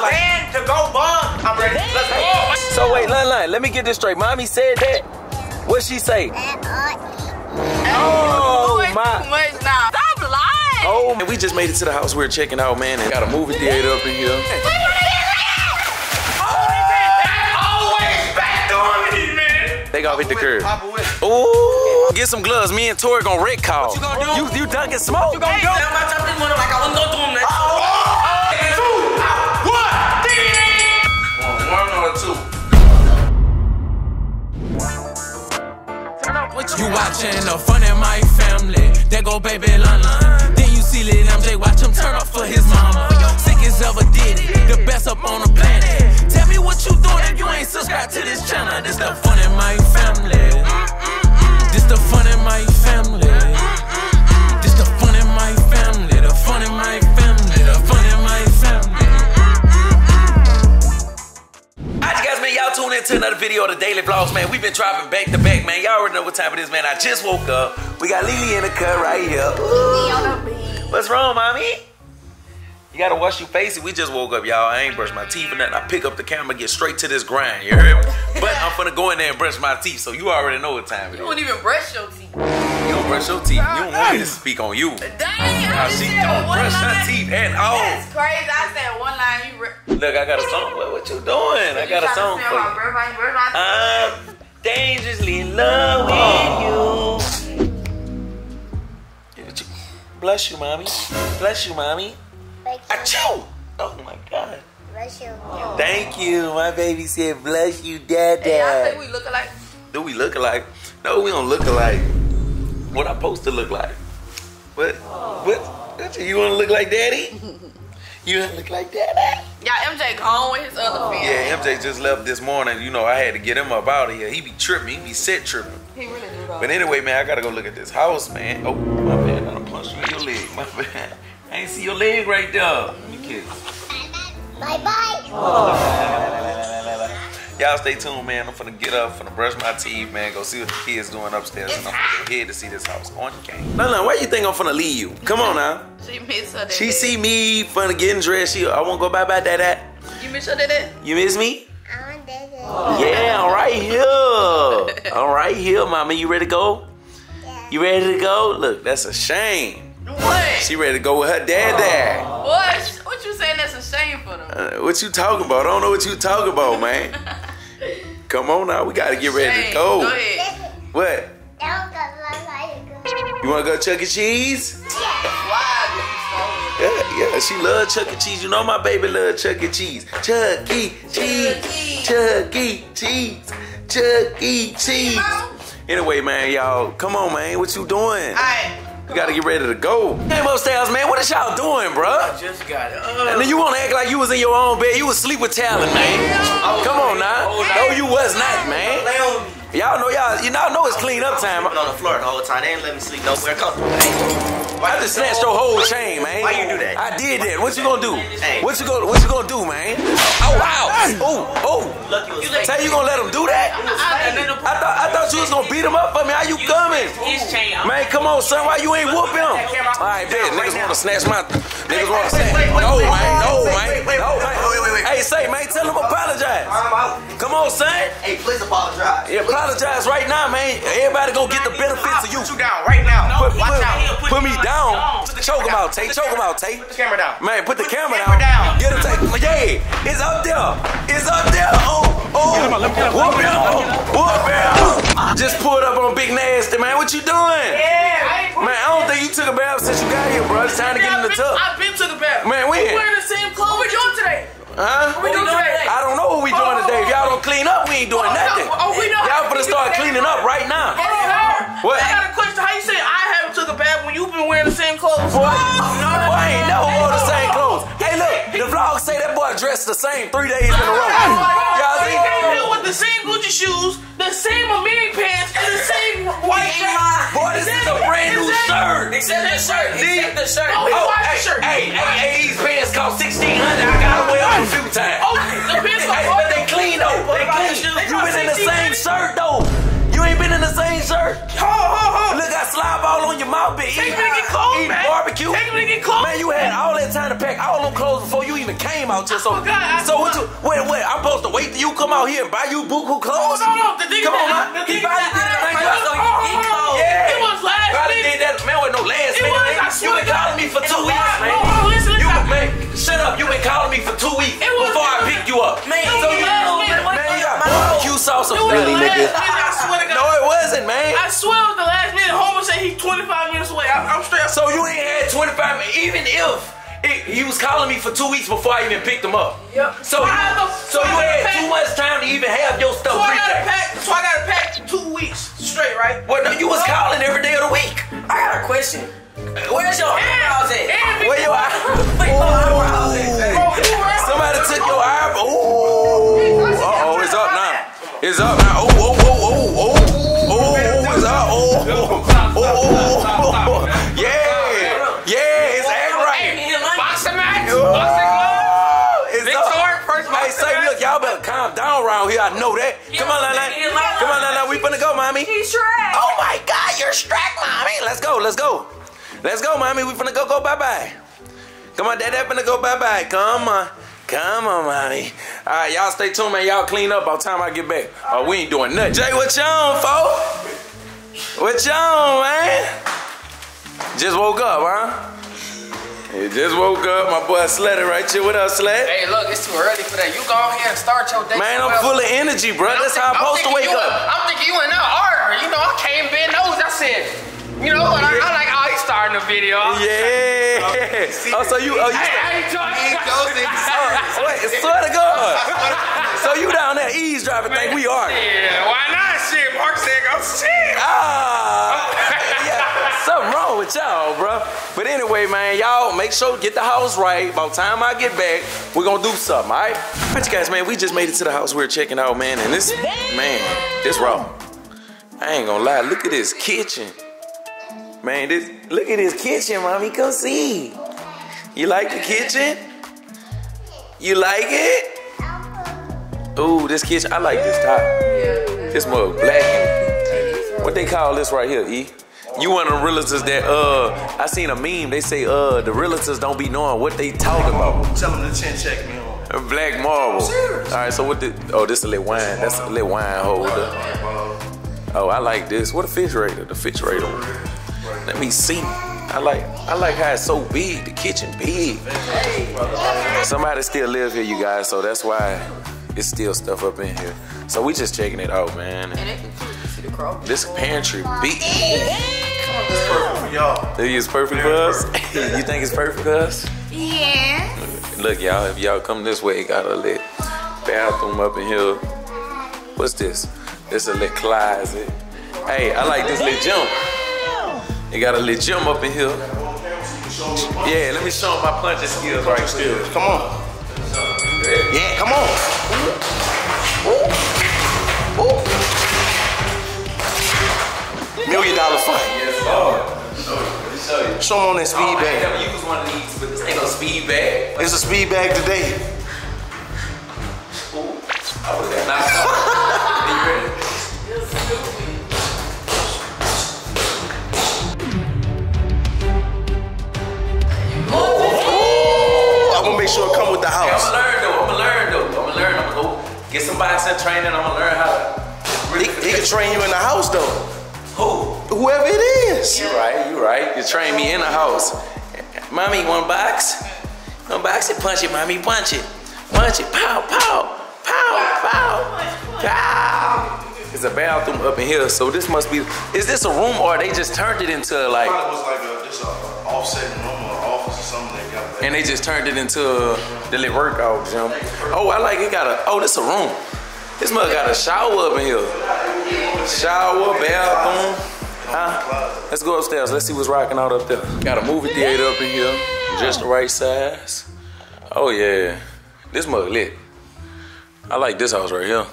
Plan to go bump. I'm ready. Let's go. So wait, let me get this straight. Mommy said that. What she say? Oh my! Stop lying. Oh, man, we just made it to the house. We were checking out, man, and got a movie theater up in here. They gonna hit the curb. Ooh, get some gloves. Me and Tori gonna wreck call. What you gonna do? You dunking smoke. What you gonna do? You watching the Fun in My Family. There go baby Lana. Then you see Lil MJ, watch him turn up for his mama. Sick as ever did it, the best up on the planet. Tell me what you doing if you ain't subscribed to this channel. This the Fun in My Family. This the Fun in My Family. This the Fun in My Family. The Fun in My Family. The Fun in My Family. Alright guys, man, y'all tune in to another video of the Daily Vlogs, man. We've been dropping back to back, man. Y'all already know what time it is, man. I just woke up. We got Lily in the cut right here. Ooh. What's wrong, mommy? You gotta wash your face. We just woke up, y'all. I ain't brushed my teeth or nothing. I pick up the camera, get straight to this grind, you heard me? But I'm finna go in there and brush my teeth, so you already know what time it is. You don't even brush your teeth. You don't brush your teeth. You don't want me to speak on you. Dang, I just she said don't one brush line. Her teeth at all. That's crazy. I said one line. You look, I got a song. What you doing? So I got a song for you. I'm dangerously in love with you. Bless you, mommy. Bless you, mommy. Achoo! Oh my God. Bless you. Oh. Thank you. My baby said, bless you, dad. Hey, I think we look alike. Do we look alike? No, we don't look alike. What I supposed to look like? What? Oh. What? You want to look like daddy? You want to look like daddy? Yeah, MJ gone with his other family. Yeah, MJ just left this morning. You know, I had to get him up out of here. He be tripping. He be set tripping. He really do. But anyway, man, I got to go look at this house, man. Oh, my bad. I done punched you in your leg. My bad. I ain't see your leg right there. Let me kiss. Bye-bye. Oh. Y'all stay tuned, man. I'm finna get up, finna brush my teeth, man. Go see what the kids doing upstairs. And I'm finna go head to see this house on the game. Lala, why you think I'm finna leave you? Come on now. She miss her dad. She see me finna getting dressed. She, I won't go bye-bye, dad. You miss your dad? You miss me? I want dad. Yeah, I'm right here. I'm right here, mama. You ready to go? Yeah. You ready to go? Look, that's a shame. What? She ready to go with her dad there. What you saying that's a shame for them? What you talking about? I don't know what you talking about, man. Come on now, we gotta get ready to go. Go ahead. What? You wanna go Chuck E. Cheese? Yeah. Wow. Yeah, she love Chuck E. Cheese. You know my baby love Chuck E. Cheese. Chuck E. Cheese. Chuck E. Cheese. Chuck E. Cheese. Anyway, man, y'all, come on, man. What you doing? All right. You gotta get ready to go. Came upstairs, man. What is y'all doing, bruh? I just got up. And then you wanna act like you was in your own bed. You was sleep with Talon, man. Oh, come on now. No, you was not, man. Y'all know y'all know it's clean up time. I was on the floor the whole time. They ain't let me sleep nowhere comfortable. I just snatched your whole chain, man. Why you do that? I did that. What you gonna do? Hey. What you gonna do, man? Oh wow! Oh! Say you gonna let him do that? I thought you was gonna beat him up for me. How you coming? Man, come on, son. Why you ain't whoop him? All right, bet niggas wanna snatch my. Niggas wanna snatch. No, man. No, man. No, man. Hey, say, man. Tell him apologize. Come on, son. Hey, please apologize. Yeah, apologize right now, man. Everybody gonna get the benefits of you. Put you down right now. Put me down. Choke him out, Tay. Choke him out, Tay. Put the camera down. Man, put the camera down. Get him, Tay. Yeah, it's up there. It's up there. Oh. Whoop him. Whoop him. Just pulled up on Big Nasty, man. What you doing? Yeah. Man, I don't think you took a bath since you got here, bro. It's time to get in the tub. I've been took a bath. Man, when? We're wearing the same clothes. What we doing today? Huh? What we doing today? I don't know what we doing today. If y'all don't clean up, we ain't doing nothing. Y'all finna start cleaning up right now. What? I got a question. How you say I haven't took a bath when you've been wearing the same clothes? Boy, I ain't never wore the same clothes. Hey, look, the vlog say that boy dressed the same 3 days in a row. Y'all see? He came here with the same Gucci shoes, the same Amiri pants, and the same white shirt. Boy, this is a brand new shirt. Except that shirt. Except the shirt. Oh, hey, shirt. Hey, these pants cost $1,600. I gotta wear them a few times. Oh, the pants are but they clean though. They clean. You been in the same shirt though. You ain't been in the same shirt. Look, I slide ball on your mouth, bitch. Eat barbecue you. Technically get clothes. Man, you had all that time to pack all them clothes before you even came out here. So, wait, I'm supposed to wait till you come out here and buy you buku clothes? Oh, no, the thing come on, man. He probably did that thing so you can get clothes. Yeah. It was last minute. Man, with no last minute. You been calling me for 2 weeks, man. Man, shut up. You been calling me for 2 weeks before I picked you up. Man, so you know, man, you got barbecue sauce or nothing, nigga. No, it wasn't, man. I swear it was the last minute. Homer said he's 25 minutes away. I'm straight. So you ain't had 25 minutes, even if he was calling me for 2 weeks before I even picked him up. Yep. So you had too much time to even have your stuff pre-packed. So I got to pack 2 weeks straight, right? Well, no, you was calling every day of the week. I got a question. Where's your eyebrows at? Where your eyebrows at? Somebody took your eyebrow. Uh-oh, it's up now. It's up now. It's up. Yeah. Yeah, it's act right. Boxing match. Boxing gloves. Big sword. First match. Say, look, y'all better calm down around here. I know that. Come on, Lala. Come on, Lala. We finna go, mommy. He's Shrek. Oh, my God. You're Shrek, mommy. Let's go. Let's go. Let's go, mommy. We finna go bye-bye. Come on, daddy finna go bye-bye. Come on. Come on, mommy. All right, y'all stay tuned, man. Y'all clean up by the time I get back. Oh, we ain't doing nothing. Jay, what you on, fo? What you on, man? Just woke up, huh? You just woke up. My boy Sledder right here. What up, Sled? Hey, look, it's too early for that. You go on here and start your day. Man, I'm full of energy, bro. That's how I'm supposed to wake up. I'm thinking you in that order. You know, I came bend nose. That's it. You know, I like how he's starting the video. Yeah. Oh, so you... Oh, you wait, swear to God. So you down there eavesdropping, think we are. Yeah, why not? Shit, Mark said, go shit. Yeah, something wrong with y'all, bro. But anyway, man, y'all make sure to get the house right. By the time I get back, we're going to do something, all right? But you guys, man, we just made it to the house. We were checking out, man, and this... Damn. Man, this raw. I ain't going to lie. Look at this kitchen. Man, look at this kitchen, mommy. Go see. You like the kitchen? You like it? Ooh, this kitchen. I like this top. This mug black. What they call this right here, E? You one of the realtors that, I seen a meme. They say, the realtors don't be knowing what they talking about. Tell them to chin check me on. Black marble. All right, so what the, oh, this a little wine. That's a little wine holder. Oh, I like this. What a fish raider. The fish raider. Let me see. I like how it's so big. The kitchen big. Somebody still live here, you guys, so that's why it's still stuff up in here. So we just checking it out, man. This pantry big. It's perfect for y'all. It's perfect for us. You think it's perfect for us? Yeah. Look, y'all. If y'all come this way, got a lit bathroom up in here. What's this? This a lit closet. Hey, I like this lit jump. You got a little gym up in here. Yeah, let me show him my punching skills right here. Come on. Yeah, come on. Ooh. Ooh. $1 million fight. Yes, Lord. Show him on that speed bag. I never used one of these, but this ain't no speed bag. It's a speed bag today. Ooh. I was that nice. Are you ready? Make sure it come with the house. Yeah, I'ma learn though. I'ma go get somebody some training. I'ma learn how to really he can train you in the house though. Who? Whoever it is. Yeah. You right. You train me in the house. Mommy, one box? One box it, punch it, mommy, punch it. Punch it. Pow, pow, pow, pow, pow. There's a bathroom up in here, so this must be, is this a room or they just turned it into like? It was like an offset room or office or something. And they just turned it into the little workout gym. Oh, I like it. Got a, oh, this a room. This mother got a shower up in here. Shower, bathroom. Huh? Let's go upstairs. Let's see what's rocking out up there. Got a movie theater up in here. Just the right size. Oh, yeah. This mother lit. I like this house right here.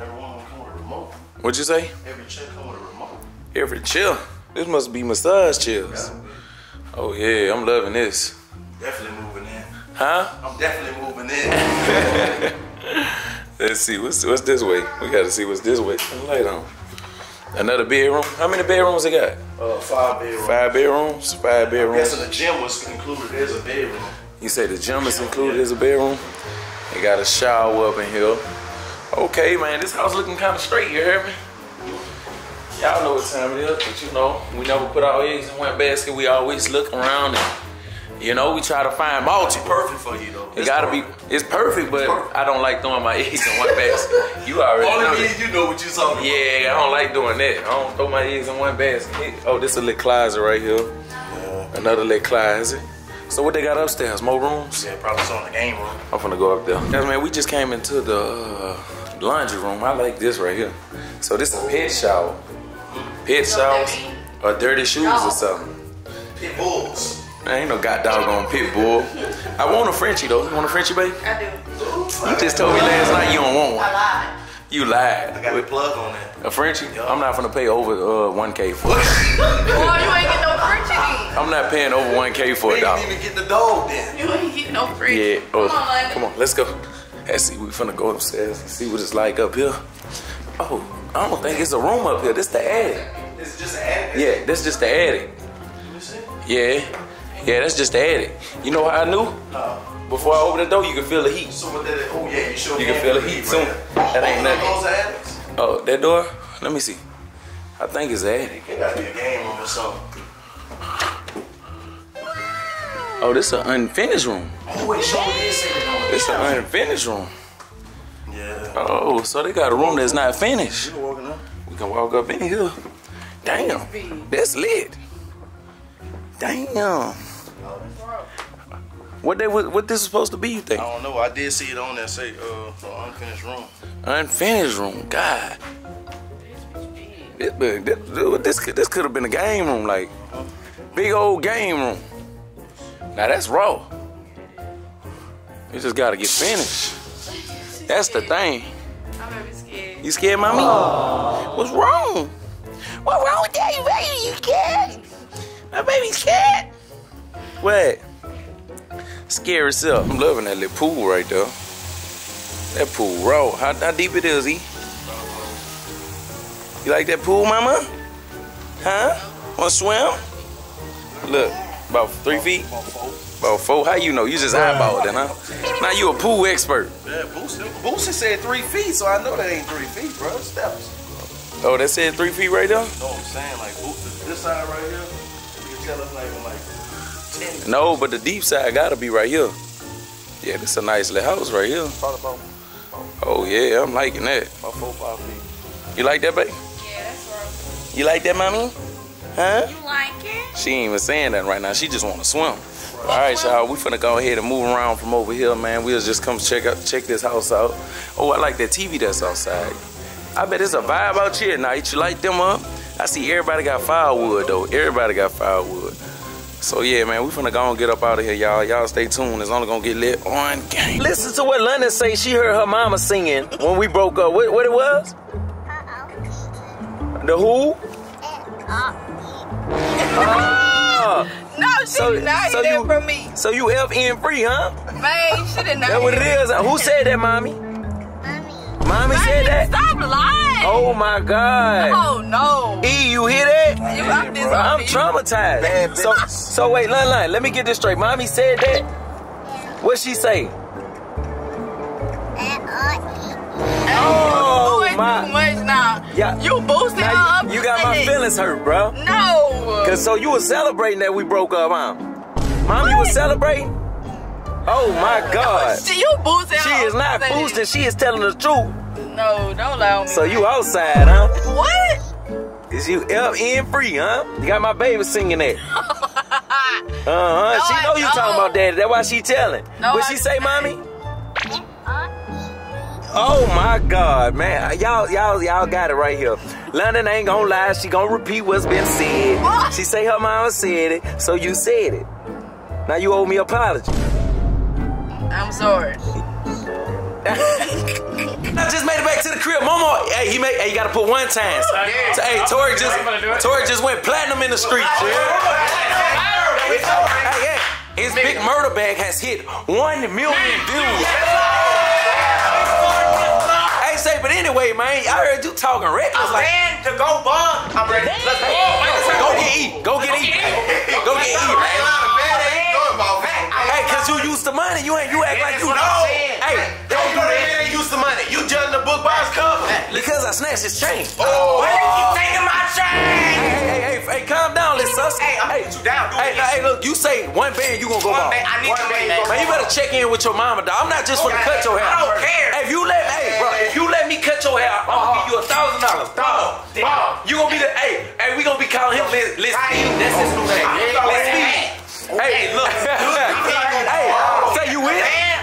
Everyone come with a remote. What'd you say? Every chair come with a remote. Every chair. This must be massage chairs. Oh, yeah. I'm loving this. Definitely moving in. Huh? I'm definitely moving in. Let's see, what's this way? We gotta see what's this way. Turn the light on. Another bedroom? How many bedrooms they got? 5 bedrooms. 5 bedrooms? 5 bedrooms. I guess the gym was included as a bedroom. You say the gym is included as a bedroom? They got a shower up in here. Okay, man, this house looking kind of straight, you hear me? Y'all know what time it is, but you know, we never put our eggs in one basket. We always look around and, you know, we try to find multiple. Perfect for you, though. It gotta be, it's perfect, but I don't like throwing my eggs in one basket. You already know. Only me and you know what you're talking about. Yeah, I don't like doing that. I don't throw my eggs in one basket. Oh, this is a little closet right here. Yeah. Another little closet. So what they got upstairs? More rooms? Yeah, probably on the game room. I'm finna go up there. Guys, man, we just came into the laundry room. I like this right here. So this is a pet shower. Pet showers or dirty shoes or something. Pit bulls. I ain't no god dog on pit bull. I want a Frenchie though. You want a Frenchie, babe? I do. You just told me last night you don't want one. I lied. You lied. I got a plug on that. A Frenchie? Yo. I'm not finna pay over $1K for it. Well, you ain't get no Frenchie. I'm not paying over $1K for a dog. You didn't even get the dog then. You ain't get no Frenchie. Yeah. Oh, come on, let's go. Let's see. We finna go upstairs and see what it's like up here. Oh. I don't think it's a room up here. This the attic. This is just the attic? Yeah, this is just the attic. You see? Yeah. Yeah, that's just the attic. You know how I knew? No. Before I opened the door, you can feel the heat. So with that, oh yeah, you sure you can feel the heat soon. That ain't nothing. Oh, that door? Let me see. I think it's the attic. It gotta be a game room or something. Oh, this is an unfinished room. Oh, wait, show me this. It's an unfinished room. Yeah. Oh, so they got a room that's not finished. You can walk up. We can walk up in here. Damn, that's lit. Damn. What this is supposed to be, you think? I don't know. I did see it on there say unfinished room. Unfinished room, God. This could have been a game room, like big old game room. Now that's raw. You just gotta get finished. That's the thing. I'm gonna be scared. You scared, mommy? Aww. What's wrong? What's wrong with that, baby? You scared? My baby's scared. What? Scare itself. I'm loving that little pool right there. That pool raw. How deep it is, E? You like that pool, mama? Huh? Want to swim? Look, about 3 feet. About 4? How you know? You just eyeballed it, huh? Now you a pool expert. Yeah, Boosie said 3 feet, so I know that ain't 3 feet, bro. Steps. Oh, that said 3 feet right there? You know what I'm saying? Like, this side right here, you can tell it's like 10 feet. No, but the deep side gotta be right here. Yeah, this a nice little house right here. Oh, yeah, I'm liking that. About 4 or 5 feet. You like that, babe? Yeah, that's right. You like that, mommy? Huh? You like it? She ain't even saying that right now. She just wanna swim. All right, y'all, we finna go ahead and move around from over here, man. We'll just come check this house out. Oh, I like that TV that's outside. I bet it's a vibe out here. Now, you light them up. I see everybody got firewood, though. Everybody got firewood. So, yeah, man, we finna go and get up out of here, y'all. Y'all stay tuned. It's only gonna get lit on game. Listen to what London say. She heard her mama singing when we broke up. What it was? The who? No, she's not here for me. So you FN free, huh? Man, she didn't know. That's what it is. Who said that, mommy? Mommy said that? Stop lying. Oh, my God. Oh, no. E, you hear that? I'm traumatized. Man, so wait, Lon, let me get this straight. Mommy said that? Yeah. What'd she say? Oh, my. Too much now. Yeah. You boosted her up. You got my feelings hurt, bro. No. Cause so you was celebrating that we broke up, huh? Mom, what? You was celebrating? Oh my God! No, you boosting? She is not boosting. She is telling the truth. No, don't lie on me. So you outside, huh? What? Is you FN free, huh? You got my baby singing that. No, she know you talking about daddy. That's why she telling. No, what she say, mommy? Oh my God, man! Y'all got it right here. London ain't gonna lie, she gonna repeat what's been said. What? She say her mama said it, so you said it. Now you owe me an apology. I'm sorry. I just made it back to the crib. Mama, hey, you gotta put one time. Yeah. So, hey, Tori just went platinum in the streets. His big murder bag has hit 1 million views. Yeah. Hey, say, but anyway. wait, man. I heard you talking reckless. I'm ready to go bum. I'm ready. Let's go. Go get E. Go get E. Go get E. Hey, cause you used to money. You act like you know. Hey, don't do that. Ain't used to money. You judging the book by its cover. Because I snatched his chain. Oh. Why you keep taking my chain? Hey, calm down, little sus. Hey, I'm put you down. Hey, look. You say one band, you gonna go ball. I need one band. Man, you better check in with your mama, dog. I'm not just gonna cut your hair. I don't care. If you let, hey, bro, if you let me cut your hair, I'm gonna give you $1,000. Ball, ball. You gonna be the, hey, we gonna be calling him Liz. That's his new name. Hey, look. Hey, say you win.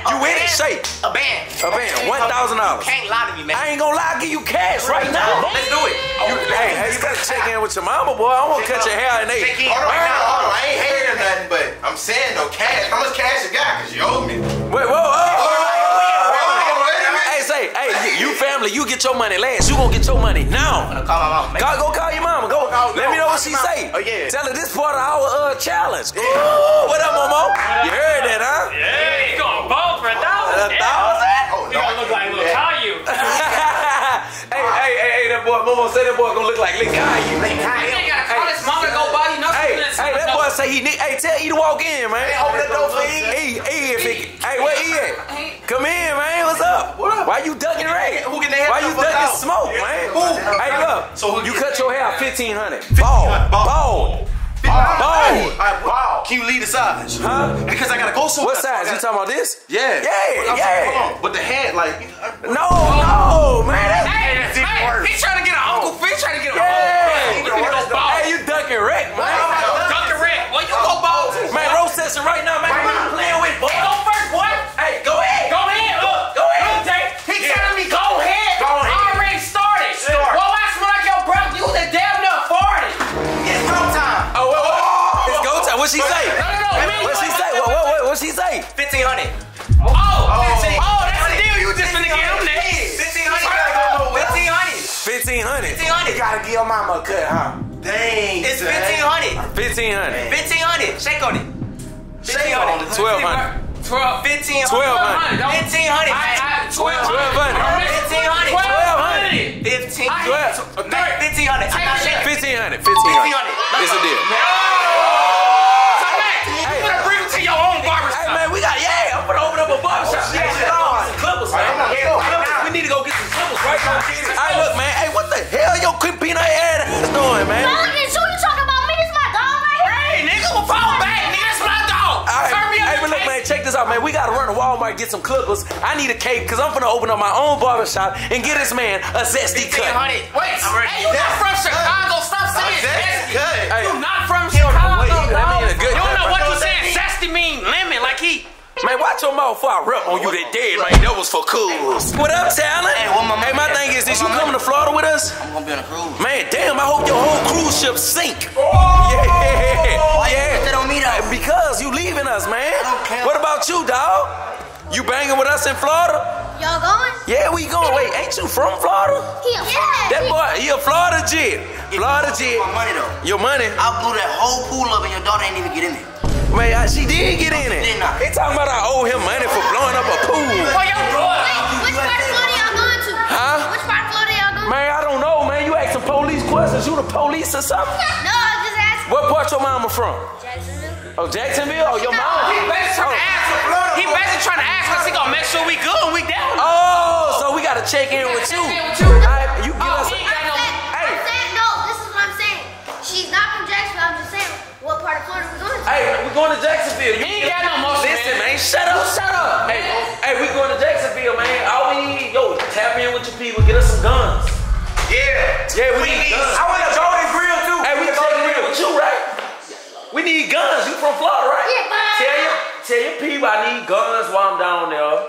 You win it, shake. A band. A band. $1,000. Can't lie to me, man. I ain't gonna lie. Give you cash right now. Let's do it. Hey, you gotta check in with your mama, boy. I won't cut your hair and they. Hold on. I ain't hearing nothing, but I'm saying no cash. How much cash you got? Cause you owe me. Wait, whoa. Hey, say, hey, you family, you get your money last. You gonna get your money now. I'm gonna call my mama. Go call your mama. Go. Let me know what she say. Oh yeah. Tell her this part of our challenge. Oh, what up, Momo? You heard that, huh? Yeah. He's going bald for $1,000. You gonna look like little Caillou. Hey, that boy, Momo said that boy gonna look like little Caillou. He ain't gotta call his mama to go buy you nothing. Hey, that boy say he need. Hey, tell E to walk in, man. Open that door for E. Hey, where E at? Come in, man. What's up? Why you ducking Ray? Why you ducking Smoke, man? Hey, look. So you cut your hair $1,500. Bald. Wow. Can you lead the size? Huh? Because I gotta go somewhere. What size? You talking about this? Yeah. Yeah. Hold on. But the head, like. No, man. That's worse. He's trying to get an Uncle Fish, trying to get an Uncle Fish. Hey, you ducking wreck, man. Ducking wreck. Well, you go ball too. Man, roast session right now, man. We're not playing with ball. Go first, boy. Hey, go ahead. Go ahead. Look. Go ahead. He's telling me go ahead. Go ahead. I already started. Well, I smell like your breath. You was a damn near 40. It's go time. It's go time. What'd she say? No. What'd she say? What'd she say? $1,500. Oh, that's the deal. You just finna get him there. $1,500. You gotta give your mama a cut, huh? Dang. It's $1,500. Shake on it. $1,500. $1,200. $1,500. $1,500. $1,200. $1,500. $1,500. $1,500. It's a deal. So, man, you better bring it to your own barbershop. Hey, man, we got I'm gonna open up a barbershop. Clippers, man. We need to go get some clippers right now. Hey, look, man. Hey, what the hell your quick peanut head is doing, man? Who you talking about? Me? It's my dog right here. Hey, nigga, we'll fall back, nigga. It's my dog. Hey, but look, man, check this out, man. We gotta run to Walmart, get some clippers. I need a cape, cause I'm finna open up my own barbershop and get this man a zesty cut. Wait, hey, you not from Chicago. Stop saying zesty. You not from Chicago, dog. You don't know what you saying. Zesty mean lemon, like he. Man, watch your mouth before I rep on you that dead, man. That was for cools. What up, Talon? Hey, my thing is, you coming to Florida with us? I'm gonna be on a cruise. Man, damn, I hope your whole cruise ship sink. Yeah. Why you put that on me, though? Because you leaving us, man. I don't care. What about you, dog? You banging with us in Florida? Y'all going? Yeah, we going. Wait, ain't you from Florida? Yeah. That boy, he a Florida jit. Florida jit. My money, though. Your money? I blew that whole pool up and your daughter ain't even get in it. Man, she did get in it. They talking about I owe him money for blowing up a pool. Which part of Florida y'all going to? Huh? Which part of Florida y'all going to? Man, I don't know, man. You asking police questions. You the police or something? No, I was just asking. What part your mama from? Jacksonville. Oh, Jacksonville? Oh, your mama? He basically trying to ask us. He basically trying to ask us. He gonna make sure we good and we down. Oh, so we gotta check in with you. You give us. I'm saying no. This is what I'm saying. She's not from Jacksonville. I'm just saying what part of Florida we going to. Hey, we going to Jacksonville. You ain't got no motion. Listen, man, shut up. Hey, we going to Jacksonville, man. All we need, tap in with your people, get us some guns. Yeah, we need guns. I want to go to the grill too. Hey, we go to the grill with you, right? We need guns. You from Florida, right? Yeah, man. Tell your people I need guns while I'm down there,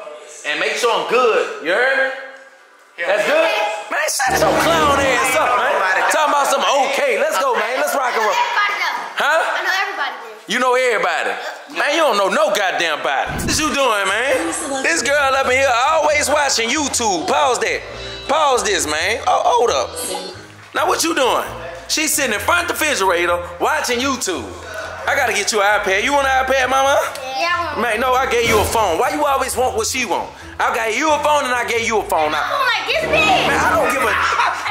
and make sure I'm good. You heard me? Yeah. That's good. Man, shut your clown ass up, man. Talking about some okay. Let's go, man. Let's rock and roll. Huh? You know everybody. Man, you don't know no goddamn body. What you doing, man? This girl up in here always watching YouTube. Pause that. Pause this, man. Oh, hold up. Now, what you doing? She's sitting in front of the refrigerator watching YouTube. I gotta get you an iPad. You want an iPad, mama? Yeah, I want one. Man, no, I gave you a phone. Why you always want what she want? I got you a phone and I gave you a phone. My phone like this big. Man, I don't give a.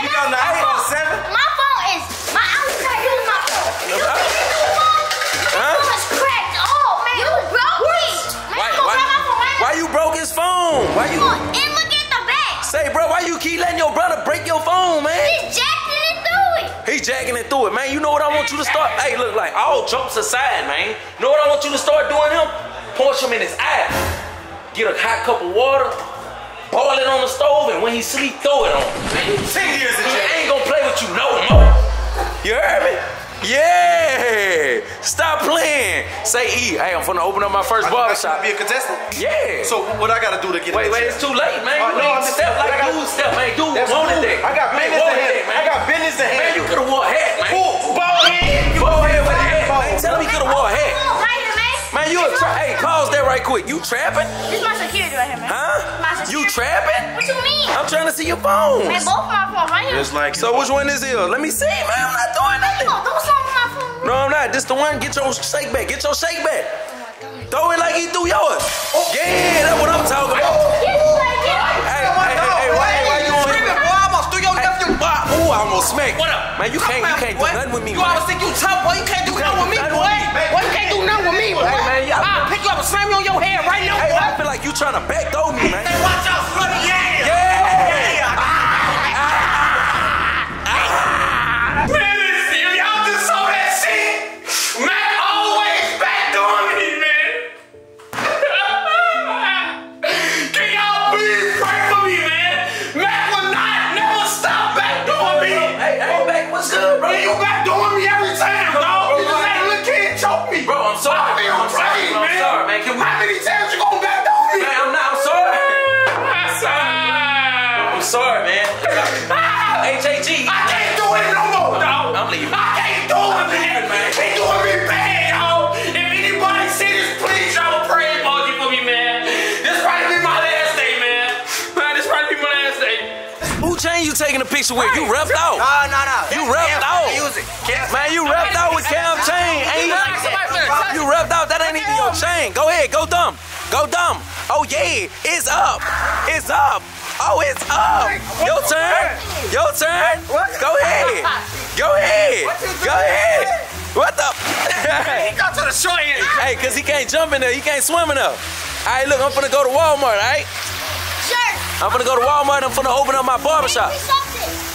You know, now I ain't on 7. My phone is. I was not using my phone. You see this new phone? My phone is cracked. Oh man, you broke it. Why you broke his phone? Why you? And look at the back. Say, bro, why you keep letting your brother break your phone, man? He's jacking it through it. He's jacking it through it, man. You know what I want you to start? Hey, look, like all jokes aside, man. You know what I want you to start doing him? Punch him in his eye. Get a hot cup of water, boil it on the stove, and when he sleep, throw it on him. 10 years in jail. I ain't gonna play with you no more. You heard me? Yeah. Stop playing. Say, E, hey, I'm finna open up my first barbershop. Be a contestant? Yeah. So what I gotta do to get in? Wait, it's too late, man. You need to step like a dude step, man. Dude wanted that. I got business to handle, man. I got business to handle. Man, you could've wore a hat, man. Bald head. Bald head with a hat, man. Tell me you could've wore a hat. Man, you a trap. Hey, pause that right quick. You trapping? This is my security right here, man. Huh? My security. You trapping? What you mean? I'm trying to see your phones. Man, both my phones right here. Just like so, which one is it? Let me see, man. I'm not doing nothing. No, don't stop my phone. No, I'm not. This the one. Get your shake back. Get your shake back. Oh, throw it like he threw yours. Oh. Yeah, that's what I'm talking about. Yes, hey, why you on here? Boy, I almost threw your nephew. Ooh, I almost smacked. What up? Man, you can't do nothing with me. You always think you tough, boy. You can't do nothing with me, boy. I'll pick you up and slam you on your head right now. Hey, boy. I feel like you trying to back throw me, man. Hey, watch out, slutty. Yeah. Man, listen, if y'all just saw that shit, man always backdoor me, man. Can y'all please pray for me, man? Man will never stop backdoor me. Hey, Mac, what's good, bro? You backdoor me every time, dog. You just had a little kid choke me. Bro, I'm sorry. How many times you gonna back down here? Man, I'm sorry. I'm sorry, man. H-A-G. I can't do it no more, dog. I'm leaving. I can't do it, man. They doing me bad, y'all. If anybody see this, please, y'all pray for me, man. This probably be my last day, man. Man, this probably be my last day. Who chain you taking a picture with? You repped out. No. You repped out. Man, you repped out with Cam Chain. You repped out. That ain't even your chain. Go ahead. Go dumb. Go dumb. Oh, yeah. It's up. It's up. Oh, it's up. Your turn. Your turn. Go ahead. Go ahead. Go ahead. What the? He got to the short end. Hey, because he can't jump in there. He can't swim enough. All right, look. I'm finna go to Walmart, all right? Sure. I'm finna go to Walmart. I'm finna open up my barbershop.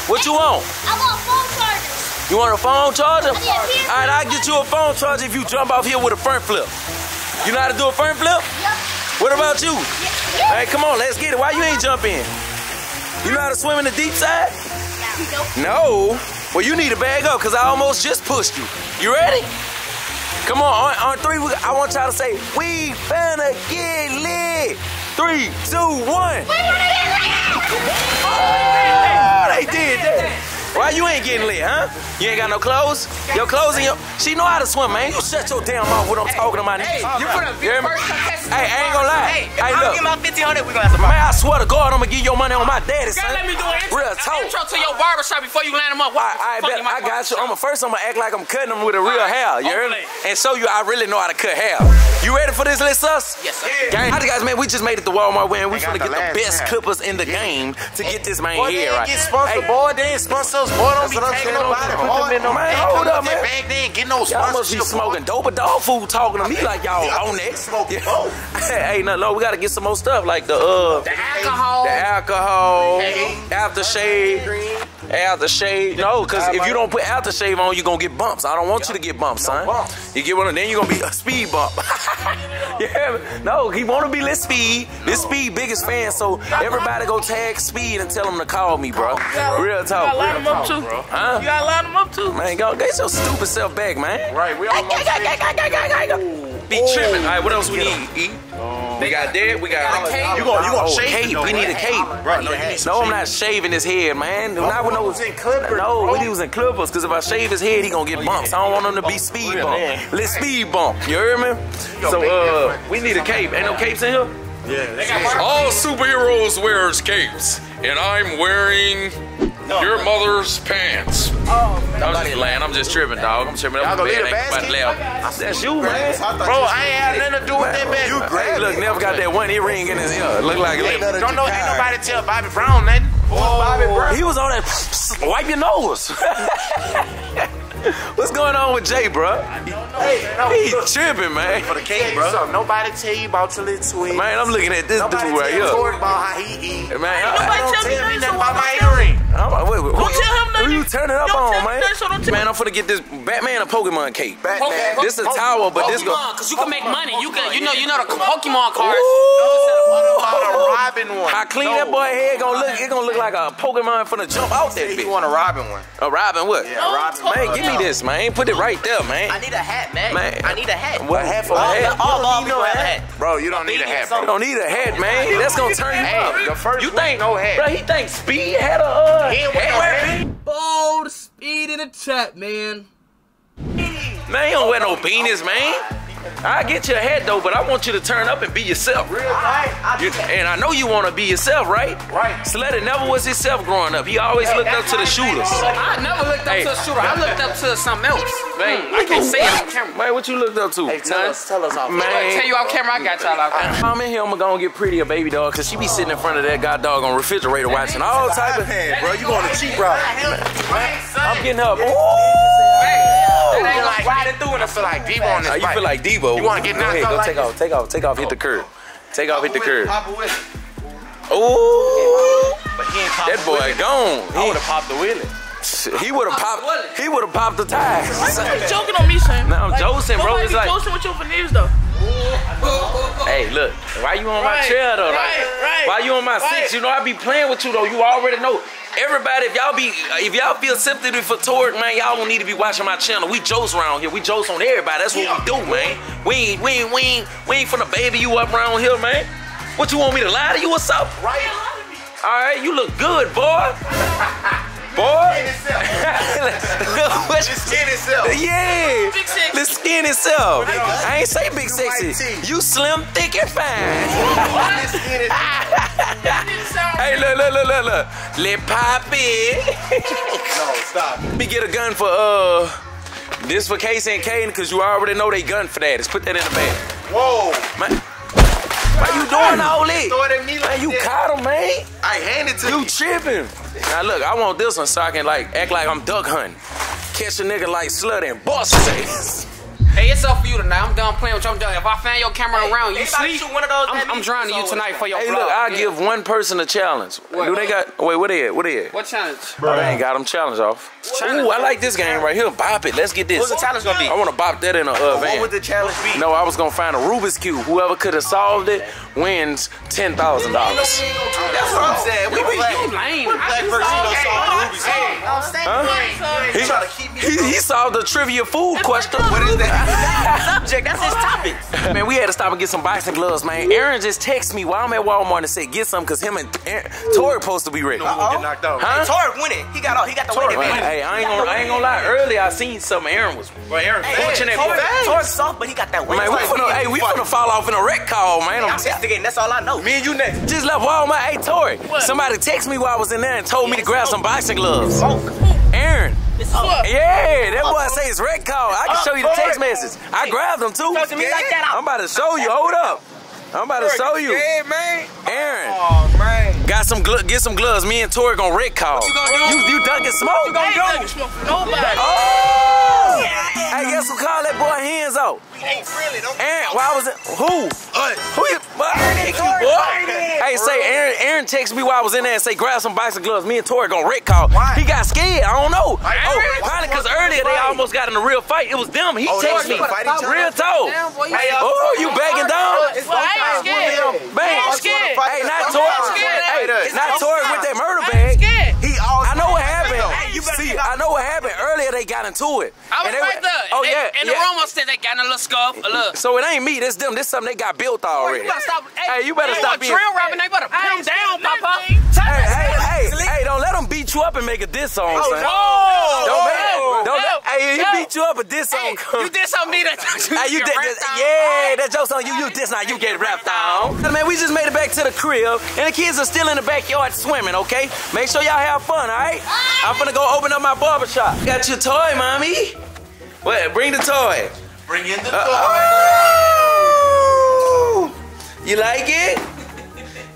What you want? I want phone chargers. You want a phone charger? All right, I'll get you a phone charger if you jump off here with a front flip. You know how to do a front flip? Yep. What about you? Yep. All right, come on, let's get it. Why you ain't jump in? You know how to swim in the deep side? No. Well, you need to bag up because I almost just pushed you. You ready? Come on three, I want y'all to say, we finna get lit. 3, 2, 1. Oh, they did that. Why you ain't getting lit, huh? You ain't got no clothes? Your clothes and your... She know how to swim, man. You shut your damn mouth when I'm talking to my niece. You put a big first contestant. Hey, I ain't gonna lie. Hey, if I don't get my $1,500, we gonna have some money. Man, I swear to God, I'm gonna give your money on my daddy, son. Let me do an intro to your barbershop before you line them up. I got you. First, I'm gonna act like I'm cutting them with a real hair, you heard me? And show you I really know how to cut hair. You ready for this, little sus? Yes, sir. Gang, guys, man, we just made it to Walmart, man. We finna get the best clippers in the game to get this man here, right? Get sponsored, boy. They ain't sponsored. Boy, don't be taking nobody hard. Man, hold up, man. Y'all must be smoking dope or dog food talking to me like y'all on that. Smoking dope. Hey, nothing low. We gotta get some more stuff like the alcohol. The alcohol. Aftershave. Aftershave. No, because if you don't put aftershave on, you're gonna get bumps. I don't want you to get bumps, son. You get one of them, you're gonna be a speed bump. Yeah. No, he wanna be Lil Speed. Lil Speed, biggest fan. So everybody go tag Speed and tell him to call me, bro. Real talk. You gotta line them up too. Man, go get your stupid self back, man. Right, we all be tripping. Alright, what else we need? E? They got dead, we got a cape. You gonna shave? Cape. We need a cape. Right, no, I'm not shaving his head, man. Not when those in clippers. No, when he was in clippers, because if I shave his head, he gonna get bumps. I don't want him to be speed bump. Let's speed bump. You hear me? So we need a cape. Ain't no capes in here? Yeah. All superheroes wears capes, and I'm wearing. Your mother's pants. Oh, man. I'm just lying. I'm just tripping, dog. I'm tripping. Y'all gonna leave the basket? That's you, man. Bro, I ain't had nothing to do with that basket. You great. Look, Neff got that one earring in his ear. Look like it. Don't know. Ain't nobody tell Bobby Brown nothing. Bobby Brown. He was on that. Wipe your nose. What's going on with Jay, bro? Hey, he's tripping, man. For the cake, bro. So nobody tell you about your little twin. Man, I'm looking at this dude right here. Nobody about how he eat. Man, don't tell me nothing about my earring. Don't tell him nothing. Who you turning up on, man? Man, I'm finna get this Batman or Pokemon cake. Batman. This is a tower, but this go. Cause you can make money. You can, you know the Pokemon cards. Robin one. How clean that boy head gonna look? It gonna look like a Pokemon finna jump out that bitch. You want a Robin one? A Robin what? Yeah, Robin. Man, give me this, man. Put it right there, man. I need a hat, man. I need a hat. What hat for? All people have a hat. Bro, you don't need a hat. Bro. You don't need a hat, man. That's gonna turn you up. The first one, no hat. Bro, he thinks Speed had a hat. Bold Speed in the chat, man. Man, you don't wear no beanies, man. I get your head though, but I want you to turn up and be yourself. Real and I know you want to be yourself, right? Right. Sletta never was himself growing up. He always looked up to the shooters. I never looked up to a shooter. I looked up to something else. Man, I can't say it on camera. Man, what you looked up to? Hey, tell us off camera. I tell you off camera, I got y'all off camera. I'm in here, I'm gonna get pretty a baby dog, cause she be sitting in front of that goddog on refrigerator watching all type of hands, bro. You going to cheap route? I'm getting up. Like, riding through and I feel like Devo on this bike. You feel like Devo. You want to get knocked out like this? Take off, hit the curb. Take off, hit the curb. Ooh, that boy gone. I would have popped the wheelie. He would have popped the tires. Why you joking on me, son? No, I'm joking, bro. It's like joking with your veneers, though. Hey, look. Why you on my trail, though? Why you on my six? You know I be playing with you, though. You already know. Everybody, if y'all feel sympathy for Torque, man, y'all don't need to be watching my channel. We jokes around here. We jokes on everybody. That's what we do, man. We ain't finna baby you up around here, man. What you want me to lie to you or something? Right. All right, you look good, boy. Boy. The skin itself. Yeah. The skin itself. I ain't say big sexy. You slim, thick, and fine. Hey, look. Let pop it. No, stop. Let me get a gun for, this for Casey and Caden, because you already know they gun for that. Let's put that in the bag. Whoa. Man. Why you doing all that? Man, you caught him, man. I handed to you. You tripping. Now look, I want this one so I can like act like I'm duck hunting. Catch a nigga like Slut and bust his. Hey, it's up for you tonight. I'm done playing with you. I'm done. If I find your camera around, you sleep. I'm drowning you tonight for your vlog. Hey, look, I'll give one person a challenge. What? Do they got? Wait, what is it? What is it? What challenge? Bro, I ain't got them challenge off. Challenge. Ooh, I like this game right here. Bop it. Let's get this. What's the challenge gonna be? I want to bop that in a van. What would the challenge be? No, I was gonna find a Rubik's Cube. Whoever could have solved it wins $10,000. That's what I'm saying. We be lame. Black person don't solve the Rubik's Cube. He solved the trivia food question. What is that? Subject, that's his topic. Man, we had to stop and get some boxing gloves, man. Aaron just texted me while I'm at Walmart and said get some because him and Torrey supposed to be ready. No, get knocked out. Huh? Hey, Torrey winning. He got the winning man. Hey, I ain't gonna lie. Earlier I seen something Aaron was. Well, Aaron fortunate. Torrey soft, but he got that win. Man, we finna fall off in a wreck call, man. I'm investigating. That's all I know. Me and you next. Just left Walmart. Hey, Torrey. Somebody texted me while I was in there and told me to grab some boxing gloves. Aaron. Yeah, that boy says red call. I can show you the text message. I grabbed them too. I'm about to show you. Hold up. I'm about to show you. Yeah, man. Aaron. Oh, man. Got some get some gloves. Me and Torrey gonna red call. What you gonna do? You dunking smoke? What you gonna do? Nobody. Oh. Hey, guess who called that boy hands out? We ain't really. Aaron, why was it? Who? Who you? Hey, say Aaron texted me while I was in there and say grab some boxing gloves. Me and Torrey gonna wreck call. Why? He got scared. I don't know. Oh, probably because earlier they almost got in a real fight. It was them. He texted me. Real talk. Oh, you backing down? I ain't scared. Hey, not Torrey. Hey, not Torrey with that murder bag. I know what happened. See, I know what happened. Earlier they got into it. I was right there. Oh yeah. And the room said they got in a little scuff. So it ain't me. That's them. This something they got built already. Hey, you better stop being. They better put him down, Papa. Hey, don't let them beat you up and make a diss song, son. Don't let. Hey, Hey, you beat you up, but this on. You diss on me, that joke. Yeah, that joke's on you. You diss now, you get wrapped on. Man, we just made it back to the crib, and the kids are still in the backyard swimming, okay? Make sure y'all have fun, all right? I'm finna go open up my barbershop. Got your toy, mommy. What? Bring the toy. Bring in the toy. You like it?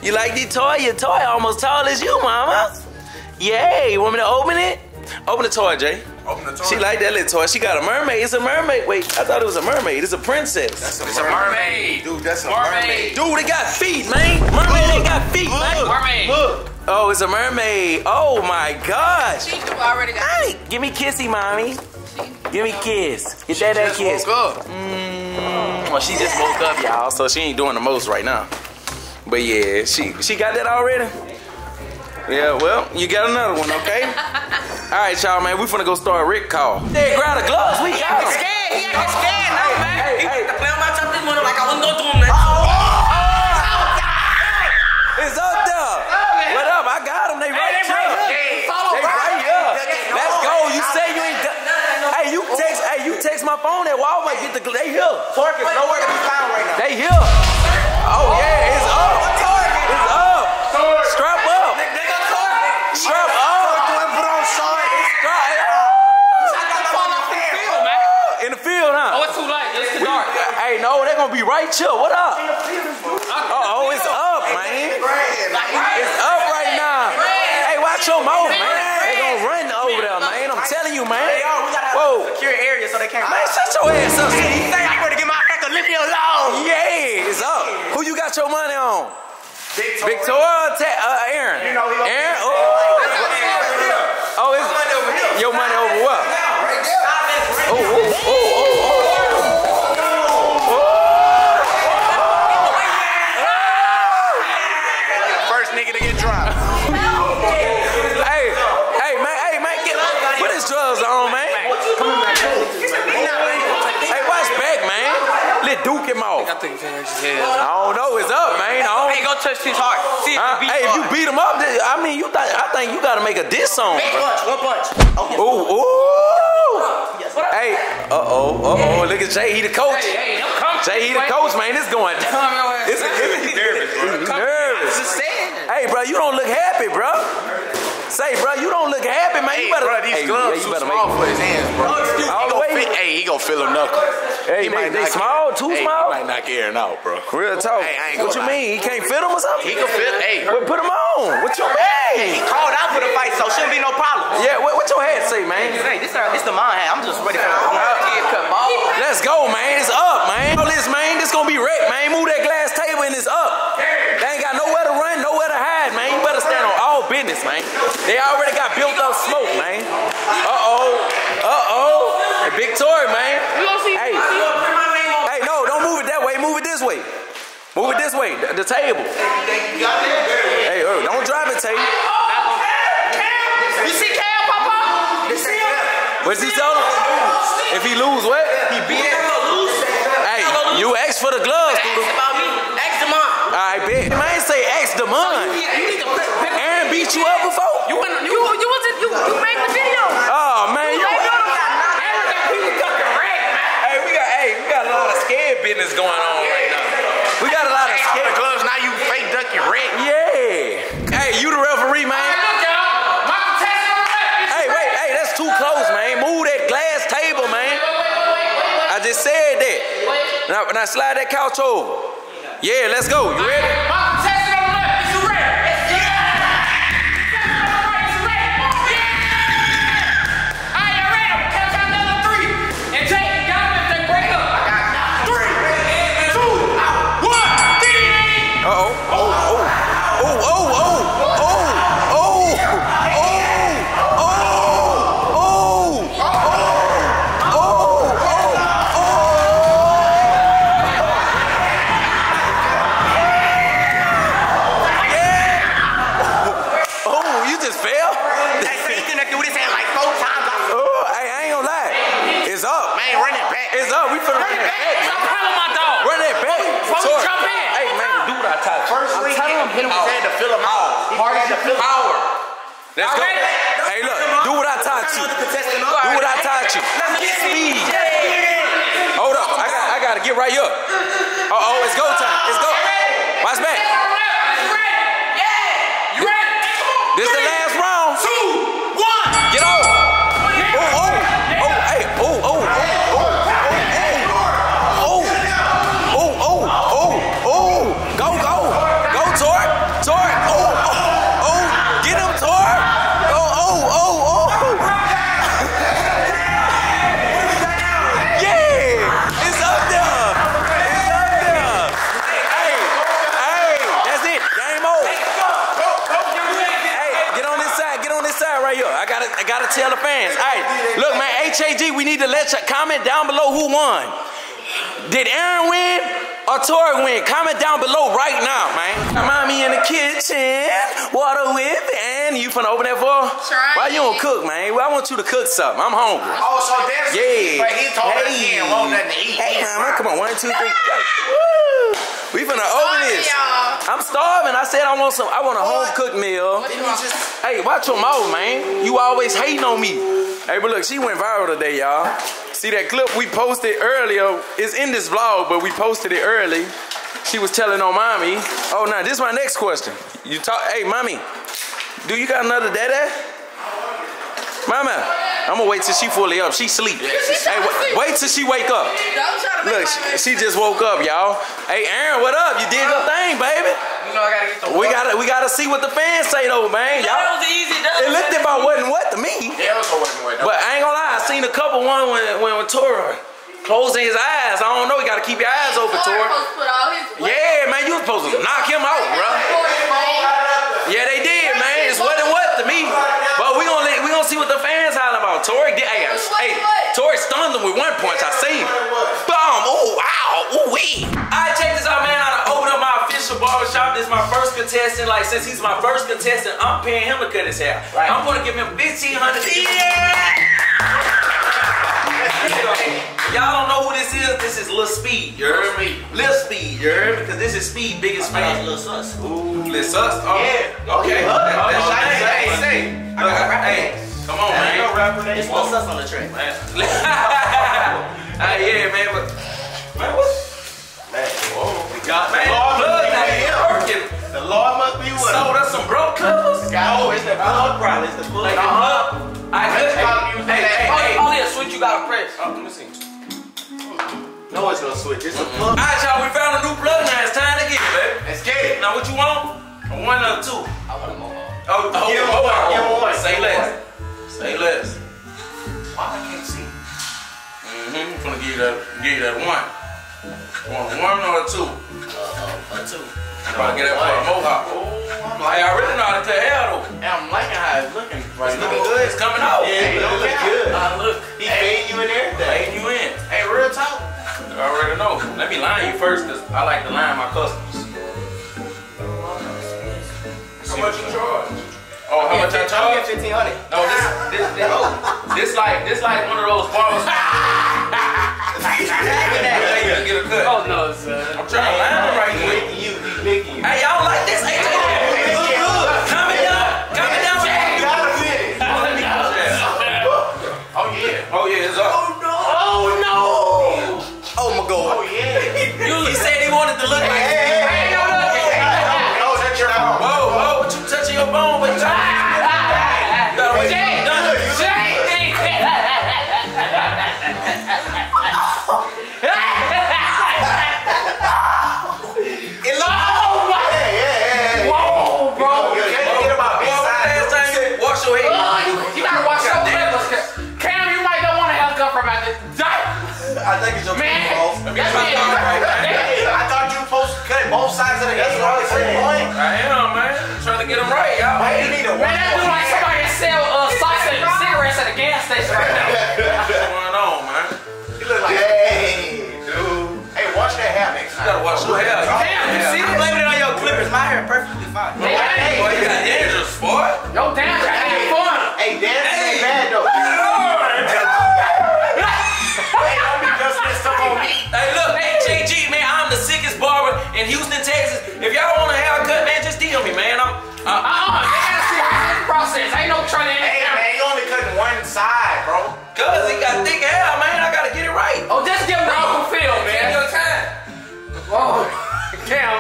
You like the toy? Your toy almost tall as you, mama. Yay, you want me to open it? Open the toy, Jay. Open the toy. She like that little toy. She got a mermaid. It's a mermaid. Wait, I thought it was a mermaid. It's a princess. It's a mermaid. Dude, that's a mermaid. Dude, it got feet, man. Mermaid ain't got feet, man. Mermaid. Look. Oh, it's a mermaid. Oh my gosh. She already got feet. Hey, give me kissy, mommy. Give me a kiss. Get that kiss. She just woke up. Well, she just woke up, y'all, so she ain't doing the most right now. But yeah, she got that already? Yeah, well, you got another one, okay? All right, y'all, man, we finna go start Rick call. Hey, grab the gloves, we got him. He acting scared now, man. He got to play on my top this morning like I wouldn't go through him, man. It's up there. What up? I got him. They right here. They right here. Let's go. You say you ain't done. Hey, you text my phone at Walmart. They here. Torque is nowhere to be found right now. They here. Oh, yeah, it's up. It's up. Strap up. Strap up. In the field, huh? Oh, it's too light. It's too dark. Hey, no, they're going to be right chill. What up? Uh-oh, it's up, man. It's up right now. Hey, watch your mouth, man. They're going to run over there, man. I'm telling you, man. Whoa. Secure area so they can't. Man, shut your ass up, see? You think I'm going to get my hacker? Leave me alone. Yeah, it's up. Who you got your money on? Victoria, Aaron. You know, Aaron, oh, it's money over here. Your money over what? Right there. Oh, oh, oh, oh, oh, oh. First nigga to get dropped. Hey, hey, man, get up. Put his drugs on, man. Hey, watch back, man. Let Duke him off. I don't know. It's up, man. Hey, go touch his heart. See if you beat him up. Hey, if you beat him up, I mean, I think you gotta make a diss song. One punch. Okay. Ooh, ooh. Yes. Hey, uh oh. Look at Jay, he the coach. Hey, don't come. Jay, he the coach, man. It's going down. It's nervous, bro. Nervous. Hey, bro, you don't look happy, bro. Say, bro, you don't look happy, man. You better. Hey, bro, these gloves too small for his hands, bro. Hey, he gonna feel him knuckle. Hey, they small, too small? He might knock Aaron out, bro. Real talk. Hey, I ain't what you mean? He can't fit him or something? He can fit. Hey, well, put him on. What you mean? He called out for the fight, so shouldn't be no problem. Yeah, what your head say, man? Hey, this the mind hat. I'm just ready for it. Let's go, man. It's up, man. All this, man. This gonna be wrecked, man. Move that glass table and it's up. They ain't got nowhere to run, nowhere to hide, man. You better stand on all business, man. They already got built up smoke, man. Big Tory, man. Hey, no, don't move it that way. Move it this way. Move it this way. The table. Hey, don't drive it, Tate. You see Cal, Papa? What's he telling him? If he lose, what? He beat him. Hey, you asked for the gloves. Ask about me. Ask the mom. All right, bitch. Man, say ask the mom. Aaron beat you up before? You made the video. Oh, man. Business going on right now. We got a lot of scared gloves. Now you fake ducking red. Yeah. Hey, you the referee, man. Hey, wait. Hey, that's too close, man. Move that glass table, man. I just said that. Now slide that couch over. Yeah, let's go. You ready? First, I'm telling him, hit him with his hand to fill him out. Power. Let's go. Hey, look, do what I taught you. Do what I taught you. Speed. Hold up, I gotta get right up. Uh-oh, it's go time. It's go. Watch back. Yeah, you ready? This the last round. 2, 1. Get over. I gotta tell the fans. All right, look, man, HAG, we need to let you comment down below who won. Did Aaron win or Tori win? Comment down below right now, man. Mommy in the kitchen, water with, and you finna open that for? Sure. Why you don't cook, man? Well, I want you to cook something. I'm hungry. Oh, so that's yeah. But he told us he didn't want nothing to eat. Hey, man, come on, 1, 2, 3. Woo! We finna open this. I'm starving. I said I want some. I want a home cooked meal. Hey, watch your mouth, man. You always hating on me. Hey, but look, she went viral today, y'all. See that clip we posted earlier? It's in this vlog, but we posted it early. She was telling on mommy. Oh, now this is my next question. You talk. Hey, mommy, do you got another daddy? Mama, I'm gonna wait till she fully up. She sleep. Hey, wait till she wake up. Look, she just woke up, y'all. Hey, Aaron, what up? You did your thing, baby. You know I gotta get the water. We gotta see what the fans say though, man. Y'all. That was easy. It looked about wasn't what to me. Yeah, it wasn't what. But I ain't gonna lie, I seen a couple one when Tora closing his eyes. I don't know. You gotta keep your eyes open, Tora. Yeah, man, you was supposed to knock him out, bro. Yeah, they did, man. It's what and what to me. But we gonna see what the fans hollering about. Tori did. Hey, Tori stunned him with 1 point. I seen him. Boom! Ooh! Ow! Ooh wee! Alright, check this out, man. I done opened up my official barbershop. This is my first contestant. Like since he's my first contestant, I'm paying him to cut his hair. Right. I'm gonna give him $1,500. Yeah! Y'all don't know who this is. This is Lil Speed, you heard me? Lil Speed, you heard me? Because this is Speed, biggest fan. Lil Sus. Ooh, Lil Sus? Oh, yeah. Okay. Hey, come on, man. No rapper name. It's Lil Sus on the track, man. Yeah, man, but... Man, what? Man, whoa. God, man, blood must be with him. The Lord must be with him. Sold us some broke clothes? No, it's the blood problem. It's the blood. Uh-huh. I heard. Hey, oh, yeah, switch, you gotta press. Oh, let me see. No, it's gonna switch. It's a plug. Alright, y'all, we found a new plug now. It's time to get it, baby. Let's get it. Now, what you want? A 1 or a 2? I want a mohawk. Oh, give him one. Say less. Say less. Why I can't see? I'm gonna give you that 1. You want 1 or a 2? A 2. I'm gonna get that for a mohawk. Hey, I really know how to tell hell though. And I'm liking how it's looking right now. It's looking good. It's coming out. Yeah, it looks good. Look, he fading you in everything. Fading you in. Hey, real talk. I already know. Let me line you first, cause I like to line my customers. How much you charge? Oh, how much I charge? $1,500. No, this like one of those bars. Get a cut. Oh no, sir. I'm trying to line them right now. Hey, y'all like this? Hey, look good. Comment down. Oh yeah. Oh yeah. It's up. To look like whoa, you touching your bone, but I think it's your I thought you were supposed to cut both sides of the head. I am, man. I'm trying to get them right, y'all. Man, you need a man, that dude like somebody that sell sausage and cigarettes at a gas station right now. What's going on, man? You look like dude. Hey, watch that hair next time. You gotta watch your hair. Damn, you see them blaming it on your clippers. My hair perfectly fine. Hey, boy, you got dangerous, boy. Yo, damn, I ain't fun. Hey, damn, ain't bad though. Hey, look, HAG, man, I'm the sickest barber in Houston, Texas. If y'all want a haircut, man, just DM me, man. I don't understand this process. Ain't no side, bro. Cuz he got thick hair, man. I gotta get it right. Oh, just give him the Uncle Phil, man. Take your time. Oh, damn.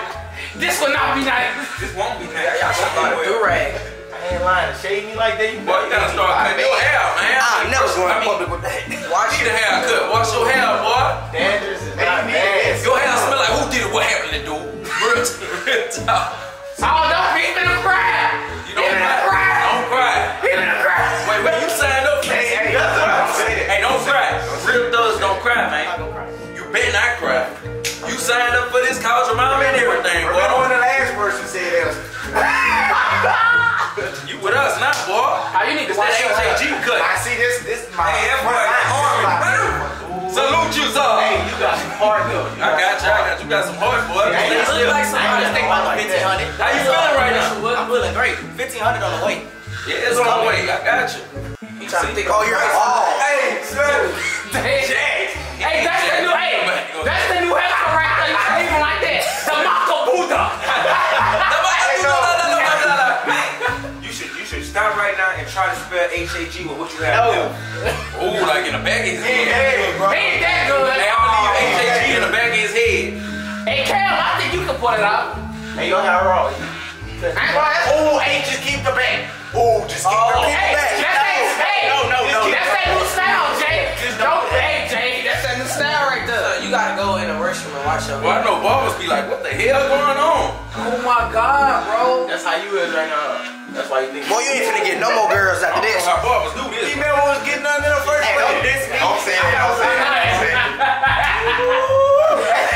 This will not be nice. This won't be nice. Y'all should buy a do-rag. I ain't lying. Shave me like that, you boy. You gotta start cutting your hair, man. I ain't never going public with that. Wash your hair, cut. Wash your hair, boy. Danders is not bad. Your hair smell like who did it? What happened to dude? Real talk. Oh, don't be in a crowd. You don't cry. Don't cry. Wait, wait, you signed up. Hey, don't cry. Real thugs don't cry, man. You better not cry. You signed up for this cause your mom and everything, boy. Remember when the last person said that? You with us now, boy. Oh, you need to watch that HAG cut. I see this. This is my arm. Salute you, sir. Hey, you got some heart, though. I got you. You got some heart, boy. Hey, you look like somebody. Think about the 1500. How you feeling right now? I'm feeling great. 1500 on the way. Yeah, it's on the way. I got you. You trying to think all your eyes. Hey, sir. Hey, that's the new. Hey, that's the new headline right there. You sleeping like that? The Marco Buddha. Stop right now and try to spell H-A-G with what you have to do. Ooh, like in the back of his head. Bro. Ain't that good. They all leave H-A-G in the back of his head. Hey, Cam, I think you can put it out. Hey, you're not wrong. Ooh, hey, just keep the back. Ooh, just keep the back. No. That's that new style, Jay. Just don't. Hey, Jay, that's that new style right there. You gotta go in the restroom and watch your video. Well, I know Bob must be like, what the hell going on? Oh my God, bro. That's how you is right now. That's why you think. Boy, you ain't finna get no more girls after this. I don't know how do this. He never was getting none in the first place. Don't diss me. Don't say that. Don't say that.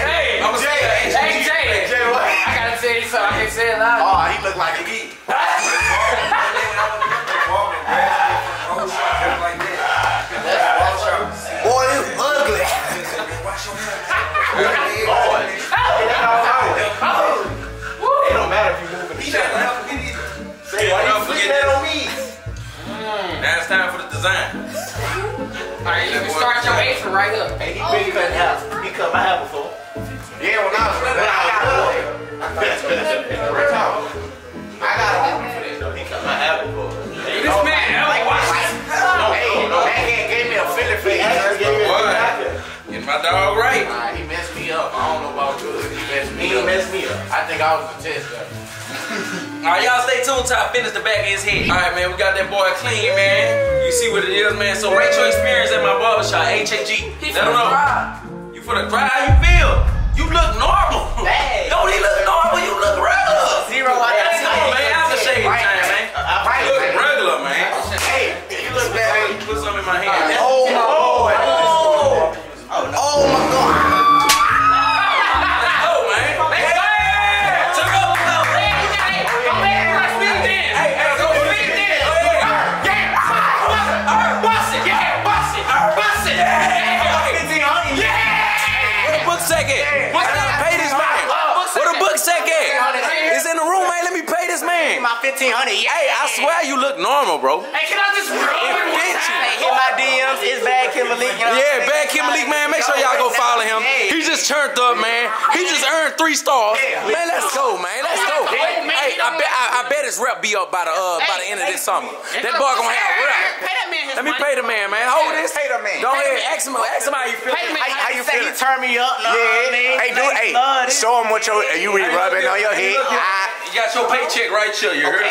Hey, I'm Jay. Hey, Jay. Jay, what? I gotta tell you something. I can't say it loud. Oh, he look like a geek. Boy, you ugly. It don't matter if you move in the Now it's time for the design. Alright, you can start your apron right up. Hey, he really couldn't have. He cut my hair before. Yeah, when I was little, I got it. I got it for this though. He cut my hair before. This man, like, why? That man gave me a Philly face. Get my dog right. Nah, he messed me up. I don't know about good. He messed me up. I think I was a tester. Alright, y'all stay tuned till I finish the back of his head. Alright, man, we got that boy clean, man. You see what it is, man. So rate your experience at my barbershop, H-A-G. Let him know. You for the cry, how you feel? You look normal. Dang. No, he look normal. You look regular. Zero out of 10. Man, after shave time, man. You look regular, man. Hey, you look bad. You put something in my hand. Oh, my Lord. Oh, my God. $1,500. Yeah. Hey, I swear you look normal, bro. Hey, can I just roll it with you? Hit my DMs. It's Bad Kim Malik. You know yeah, Bad Kim Malik, man. Make sure y'all go follow him. He just turned up, man. He just earned 3 stars. Man, let's go, man. Let's go. Hey, I bet his rep be up by the end of this summer. That boy gonna have rep. Let me pay the man, man. Hold this. Pay the man. Go ahead. Ask him how you feel. How you feel? He turn me up. Yeah. Hey, dude. Hey, show him what you really rubbing on your head. You got your paycheck right here, you heard?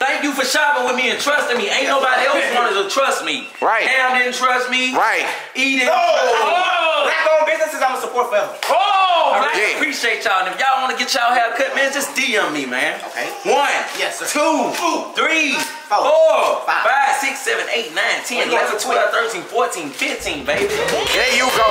Thank you for shopping with me and trusting me. Ain't nobody else wanted to trust me. Right. Cam didn't trust me. Right. E didn't trust me. Oh! Black-owned businesses, I'm a support forever. Oh! I appreciate y'all. And if y'all want to get y'all hair cut, man, just DM me, man. Okay. 1, 2, 3, 4, 5, 6, 7, 8, 9, 10, 11, 12, 13, 14, 15, baby. There you go.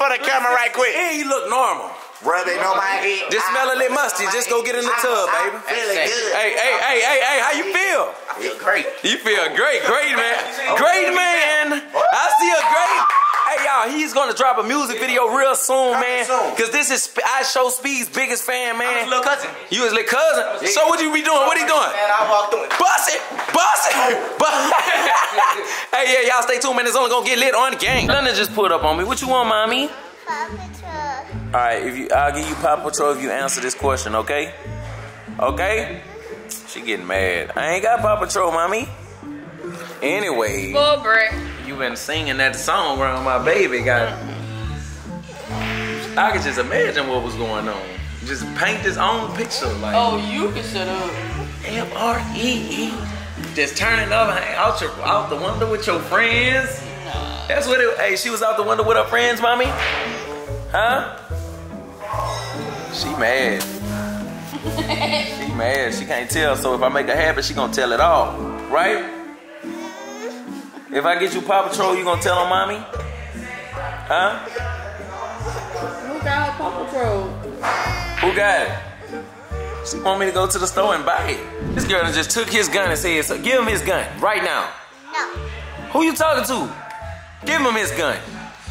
For the camera right quick. Yeah, he look normal. Rubbing on my head. Just smell a little musty. Just go get in the tub, baby. I'm feeling good. Hey, how you feel? I feel great. You feel great. Great, man. Great, man. I see a great. Hey, y'all, he's going to drop a music video real soon, man. Because this is I Show Speed's biggest fan, man. I'm his little cousin. You his little cousin? So what you be doing? What he doing? Man, I walked through it. Bust it. Bust it. Hey, yeah, y'all stay tuned, man. It's only going to get lit on the gang. London just pulled up on me. What you want, mommy? Paw Patrol. All right, if you, I'll give you Paw Patrol if you answer this question, okay? Okay? She getting mad. I ain't got Paw Patrol, mommy. Anyway, you been singing that song around my baby. I could just imagine what was going on. Just paint his own picture. Like, oh, you can shut up. M-R-E-E. Just turning up out the window with your friends. Nah. That's what it. Hey, she was out the window with her friends, mommy. Huh? She mad. She mad. She can't tell. So if I make her happy, she gonna tell it all, right? If I get you Paw Patrol, you gonna tell on mommy? Huh? Who got Paw Patrol? Who got it? She want me to go to the store and buy it. This girl just took his gun and said, so give him his gun right now. No. Who you talking to? Give him his gun.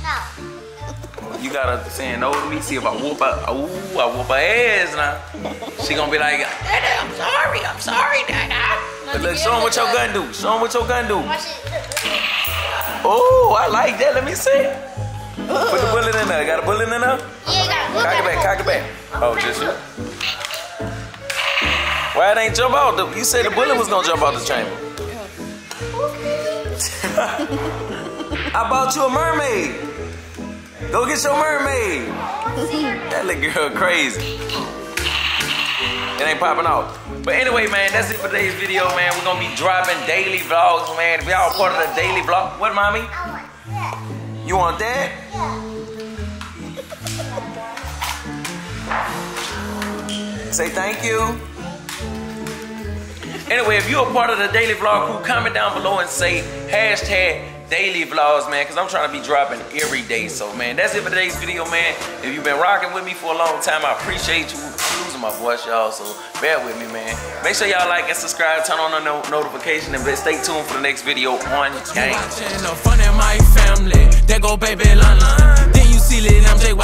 No. You gotta say no to me. See if I whoop her. Ooh, I whoop her ass now. She gonna be like, I'm sorry, Dada. Look, show him what your gun do. Show him what your gun do. Oh, I like that. Let me see. Put the bullet in there. Got a bullet in there? Yeah, got a bullet. Cock it back, cock it back. Oh, just you. Why it ain't jump out? You said the bullet was gonna jump out the chamber. I bought you a mermaid. Go get your mermaid. That little girl crazy. It ain't popping out. But anyway, man, that's it for today's video, man. We're gonna be dropping daily vlogs, man. If y'all part of the daily vlog, what, mommy? I want that. You want that? Yeah. Say thank you. Anyway, if you're a part of the daily vlog crew, comment down below and say hashtag daily vlogs, man, because I'm trying to be dropping every day. So, man, that's it for today's video, man. If you've been rocking with me for a long time, I appreciate you. My voice, y'all, so bear with me, man. Make sure y'all like and subscribe, turn on the notification, and stay tuned for the next video on Gang.